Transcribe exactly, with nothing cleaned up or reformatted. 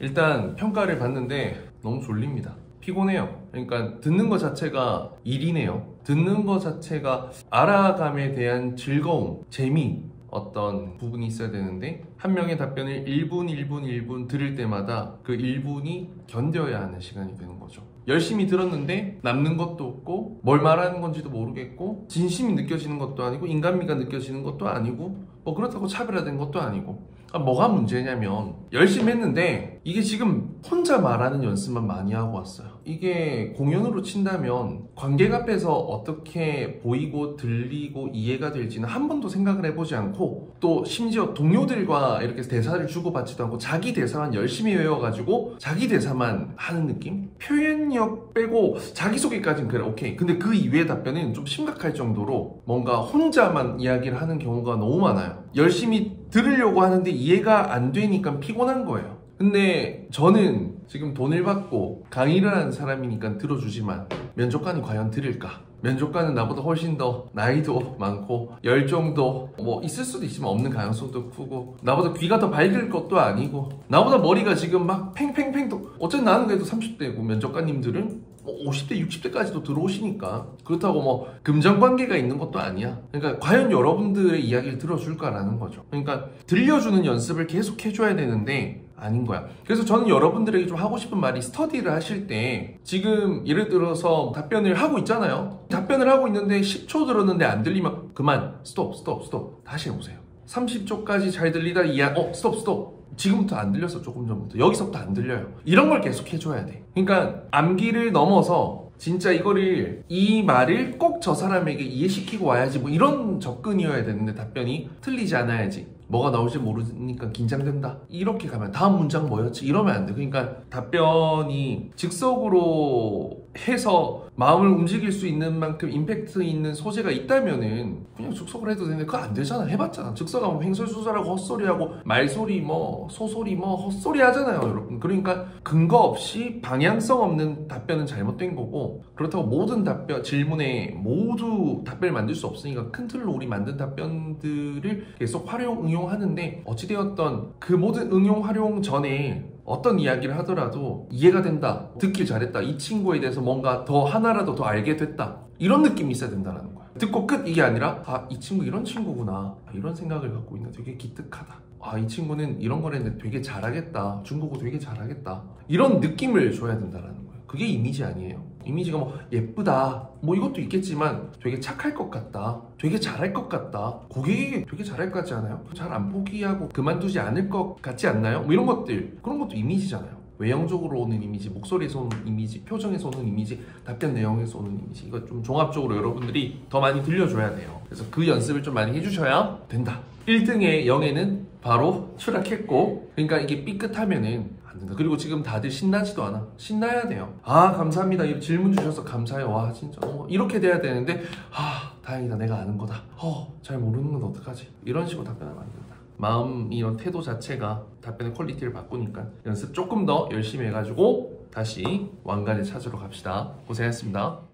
일단 평가를 봤는데 너무 졸립니다. 피곤해요. 그러니까 듣는 것 자체가 일이네요. 듣는 것 자체가 알아감에 대한 즐거움, 재미, 어떤 부분이 있어야 되는데 한 명의 답변을 일 분 일 분 일 분 들을 때마다 그 일 분이 견뎌야 하는 시간이 되는 거죠. 열심히 들었는데 남는 것도 없고 뭘 말하는 건지도 모르겠고 진심이 느껴지는 것도 아니고 인간미가 느껴지는 것도 아니고 뭐 그렇다고 차별화된 것도 아니고, 아, 뭐가 문제냐면 열심히 했는데 이게 지금 혼자 말하는 연습만 많이 하고 왔어요. 이게 공연으로 친다면 관객 앞에서 어떻게 보이고 들리고 이해가 될지는 한 번도 생각을 해보지 않고, 또 심지어 동료들과 이렇게 대사를 주고받지도 않고 자기 대사만 열심히 외워가지고 자기 대사만 하는 느낌? 표현력 빼고 자기소개까지는 그래 오케이, 근데 그 이외의 답변은 좀 심각할 정도로 뭔가 혼자만 이야기를 하는 경우가 너무 많아요. 열심히 들으려고 하는데 이해가 안 되니까 피곤한 거예요. 근데 저는 지금 돈을 받고 강의를 하는 사람이니까 들어주지만 면접관이 과연 들을까? 면접관은 나보다 훨씬 더 나이도 많고 열정도 뭐 있을 수도 있지만 없는 가능성도 크고 나보다 귀가 더 밝을 것도 아니고 나보다 머리가 지금 막 팽팽팽도, 어쨌든 나는 그래도 삼십 대고 면접관님들은 뭐 오십 대 육십 대까지도 들어오시니까 그렇다고 뭐 금전관계가 있는 것도 아니야. 그러니까 과연 여러분들의 이야기를 들어줄까라는 거죠. 그러니까 들려주는 연습을 계속 해줘야 되는데 아닌 거야. 그래서 저는 여러분들에게 좀 하고 싶은 말이, 스터디를 하실 때 지금 예를 들어서 답변을 하고 있잖아요. 답변을 하고 있는데 십 초 들었는데 안 들리면 그만 스톱 스톱 스톱 다시 해보세요. 삼십 초까지 잘 들리다 이야 어 스톱 스톱 지금부터 안 들렸어, 조금 전부터 여기서부터 안 들려요. 이런 걸 계속 해줘야 돼. 그러니까 암기를 넘어서 진짜 이거를, 이 말을 꼭 저 사람에게 이해시키고 와야지 뭐 이런 접근이어야 되는데 답변이 틀리지 않아야지, 뭐가 나올지 모르니까 긴장된다 이렇게 가면 다음 문장 뭐였지 이러면 안 돼. 그러니까 답변이 즉석으로 해서 마음을 움직일 수 있는 만큼 임팩트 있는 소재가 있다면은 그냥 즉석을 해도 되는데 그거 안 되잖아. 해봤잖아. 즉석하면 횡설수설하고 헛소리하고 말소리 뭐 소소리 뭐 헛소리 하잖아요 여러분. 그러니까 근거 없이 방향성 없는 답변은 잘못된 거고, 그렇다고 모든 답변 질문에 모두 답변을 만들 수 없으니까 큰 틀로 우리 만든 답변들을 계속 활용 응용하는데, 어찌되었던 그 모든 응용 활용 전에 어떤 이야기를 하더라도 이해가 된다, 듣길 잘했다, 이 친구에 대해서 뭔가 더 하나라도 더 알게 됐다 이런 느낌이 있어야 된다는 거야. 듣고 끝 이게 아니라 아, 이 친구 이런 친구구나, 아, 이런 생각을 갖고 있네, 되게 기특하다, 아, 이 친구는 이런 걸 했는데 되게 잘하겠다, 중국어 되게 잘하겠다 이런 느낌을 줘야 된다는 거야. 그게 이미지 아니에요. 이미지가 뭐 예쁘다 뭐 이것도 있겠지만 되게 착할 것 같다, 되게 잘할 것 같다, 고객에게 되게 잘할 것 같지 않아요? 잘 안 포기하고 그만두지 않을 것 같지 않나요? 뭐 이런 것들, 그런 것도 이미지잖아요. 외형적으로 오는 이미지, 목소리에서 오는 이미지, 표정에서 오는 이미지, 답변 내용에서 오는 이미지, 이거 좀 종합적으로 여러분들이 더 많이 들려줘야 돼요. 그래서 그 연습을 좀 많이 해주셔야 된다. 일 등의 영예는 바로 추락했고, 그러니까 이게 삐끗하면은 안 된다. 그리고 지금 다들 신나지도 않아. 신나야 돼요. 아, 감사합니다, 이 질문 주셔서 감사해요, 와 진짜 어, 이렇게 돼야 되는데 아, 다행이다, 내가 아는 거다, 어, 잘 모르는 건 어떡하지, 이런 식으로 답변하면 안 된다. 마음, 이런 태도 자체가 답변의 퀄리티를 바꾸니까 연습 조금 더 열심히 해가지고 다시 왕관을 찾으러 갑시다. 고생했습니다.